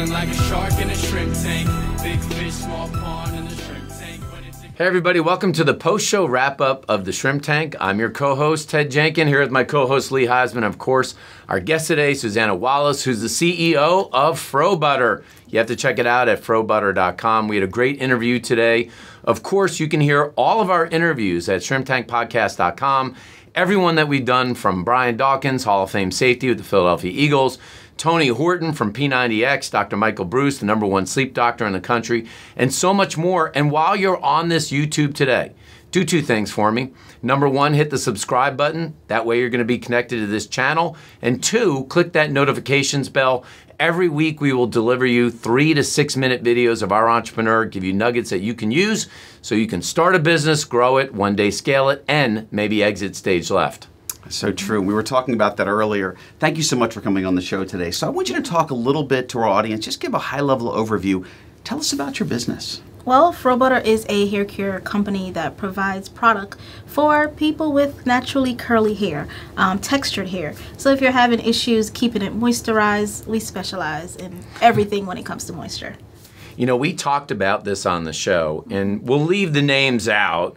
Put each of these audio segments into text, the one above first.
feeling like a shark in a shrimp tank. Big fish, small pond in the shrimp tank. Hey everybody, welcome to the post-show wrap-up of The Shrimp Tank. I'm your co-host, Ted Jenkin, here with my co-host, Lee Heisman. Of course, our guest today, Susanna Wallace, who's the CEO of FroButter. You have to check it out at frobutter.com. We had a great interview today. Of course, you can hear all of our interviews at shrimptankpodcast.com. Everyone that we've done, from Brian Dawkins, Hall of Fame safety with the Philadelphia Eagles, Tony Horton from P90X, Dr. Michael Bruce, the #1 sleep doctor in the country, and so much more. And while you're on this YouTube today, do two things for me. #1, hit the subscribe button. That way you're going to be connected to this channel. And 2, click that notifications bell. Every week we will deliver you 3- to 6-minute videos of our entrepreneur, give you nuggets that you can use so you can start a business, grow it, one day scale it, and maybe exit stage left. So true. We were talking about that earlier. Thank you so much for coming on the show today. So I want you to talk a little bit to our audience, just give a high-level overview. Tell us about your business. Well, FroButter is a hair care company that provides product for people with naturally curly hair, textured hair. So if you're having issues keeping it moisturized, we specialize in everything when it comes to moisture. You know, we talked about this on the show, and we'll leave the names out,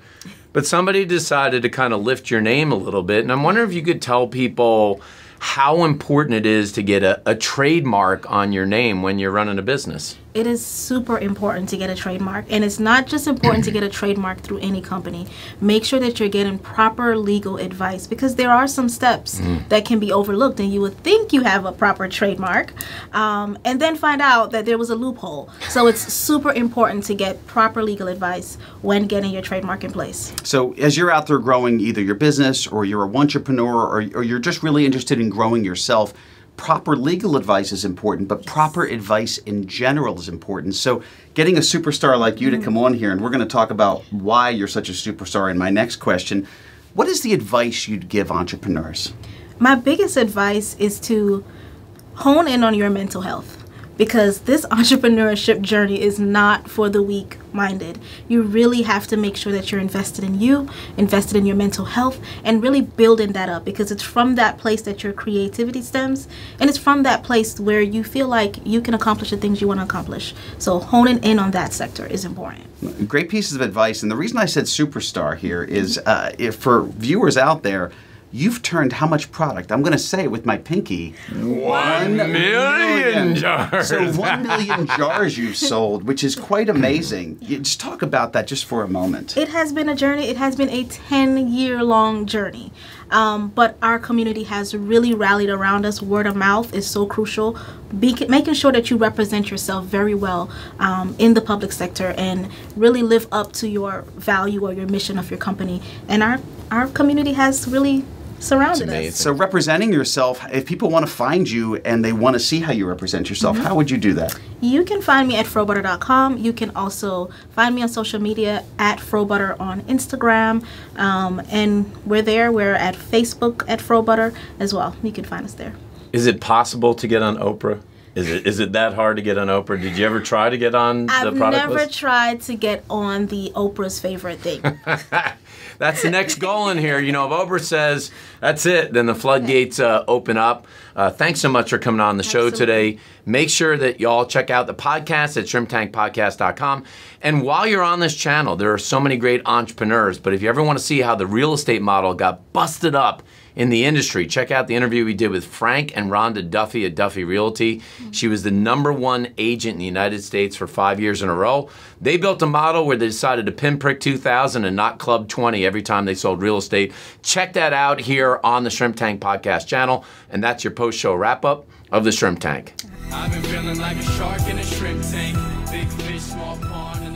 but somebody decided to kind of lift your name a little bit, and I'm wondering if you could tell people how important it is to get a trademark on your name when you're running a business. It is super important to get a trademark, and it's not just important to get a trademark through any company. Make sure that you're getting proper legal advice, because there are some steps that can be overlooked, and you would think you have a proper trademark, and then find out that there was a loophole. So it's super important to get proper legal advice when getting your trademark in place. So as you're out there growing either your business, or you're a entrepreneur, or you're just really interested in growing yourself, proper legal advice is important, but proper advice in general is important. So getting a superstar like you to come on here, and we're going to talk about why you're such a superstar in my next question. What is the advice you'd give entrepreneurs? My biggest advice is to hone in on your mental health, because this entrepreneurship journey is not for the weak-minded. You really have to make sure that you're invested in you, invested in your mental health, and really building that up, because it's from that place that your creativity stems, and it's from that place where you feel like you can accomplish the things you want to accomplish. So honing in on that sector is important. Great pieces of advice, and the reason I said superstar here is if for viewers out there, you've turned how much product? I'm going to say it with my pinky. 1 million jars. So 1 million jars you've sold, which is quite amazing. Just talk about that just for a moment. It has been a journey. It has been a 10-year-long journey. But our community has really rallied around us. Word of mouth is so crucial. Making sure that you represent yourself very well in the public sector, and really live up to your value or your mission of your company. And our community has really surrounded us. So representing yourself, if people want to find you and they want to see how you represent yourself, how would you do that? You can find me at frobutter.com. You can also find me on social media at frobutter on Instagram. And we're there. We're at Facebook at frobutter as well. You can find us there. Is it possible to get on Oprah? Is it that hard to get on Oprah? Did you ever try to get on the product list? I've never tried to get on the Oprah's favorite thing. That's the next goal in here. You know, if Oprah says, that's it, then the floodgates open up. Thanks so much for coming on the show today. Make sure that y'all check out the podcast at shrimptankpodcast.com. And while you're on this channel, there are so many great entrepreneurs, but if you ever want to see how the real estate model got busted up in the industry, check out the interview we did with Frank and Rhonda Duffy at Duffy Realty. She was the #1 agent in the United States for 5 years in a row. They built a model where they decided to pinprick 2,000 and not club 20 every time they sold real estate. Check that out here on the Shrimp Tank Podcast channel, and that's your post-show wrap-up of the Shrimp Tank. I've been feeling like a shark in a shrimp tank, big fish, small pond.